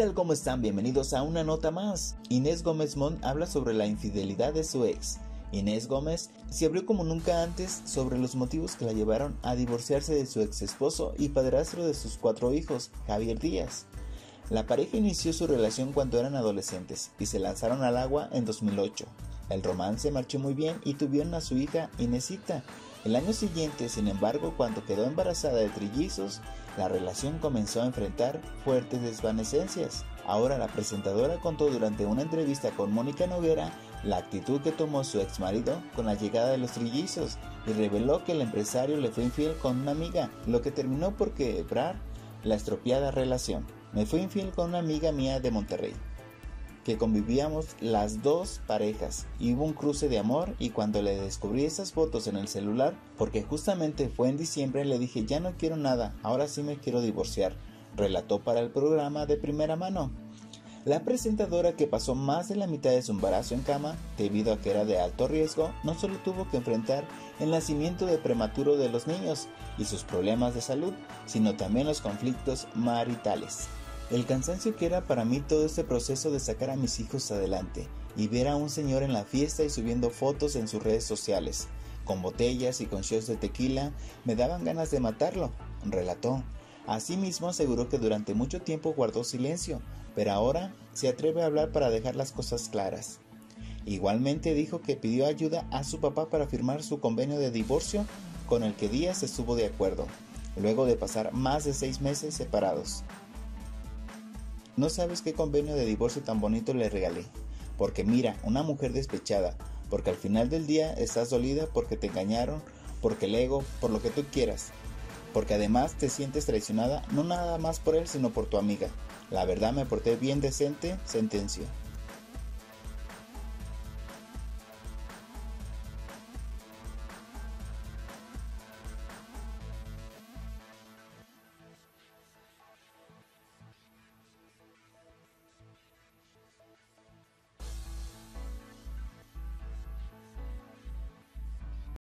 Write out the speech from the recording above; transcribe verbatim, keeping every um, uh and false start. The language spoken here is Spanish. tal como están? Bienvenidos a una nota más. Inés Gómez Mont habla sobre la infidelidad de su ex. Inés Gómez se abrió como nunca antes sobre los motivos que la llevaron a divorciarse de su ex esposo y padrastro de sus cuatro hijos, Javier Díaz. La pareja inició su relación cuando eran adolescentes y se lanzaron al agua en dos mil ocho. El romance marchó muy bien y tuvieron a su hija Inésita. El año siguiente, sin embargo, cuando quedó embarazada de trillizos, la relación comenzó a enfrentar fuertes desvanecencias. Ahora la presentadora contó durante una entrevista con Mónica Noguera la actitud que tomó su exmarido con la llegada de los trillizos y reveló que el empresario le fue infiel con una amiga, lo que terminó por quebrar la estropeada relación. Me fue infiel con una amiga mía de Monterrey, que convivíamos las dos parejas, y hubo un cruce de amor, y cuando le descubrí esas fotos en el celular, porque justamente fue en diciembre, le dije ya no quiero nada, ahora sí me quiero divorciar, relató para el programa de Primera Mano. La presentadora, que pasó más de la mitad de su embarazo en cama debido a que era de alto riesgo, no solo tuvo que enfrentar el nacimiento de prematuro de los niños y sus problemas de salud, sino también los conflictos maritales. El cansancio que era para mí todo este proceso de sacar a mis hijos adelante y ver a un señor en la fiesta y subiendo fotos en sus redes sociales, con botellas y con shots de tequila, me daban ganas de matarlo, relató. Asimismo aseguró que durante mucho tiempo guardó silencio, pero ahora se atreve a hablar para dejar las cosas claras. Igualmente dijo que pidió ayuda a su papá para firmar su convenio de divorcio con el que Díaz estuvo de acuerdo, luego de pasar más de seis meses separados. No sabes qué convenio de divorcio tan bonito le regalé, porque mira, una mujer despechada, porque al final del día estás dolida porque te engañaron, porque el ego, por lo que tú quieras, porque además te sientes traicionada, no nada más por él sino por tu amiga. La verdad me porté bien decente, sentenció.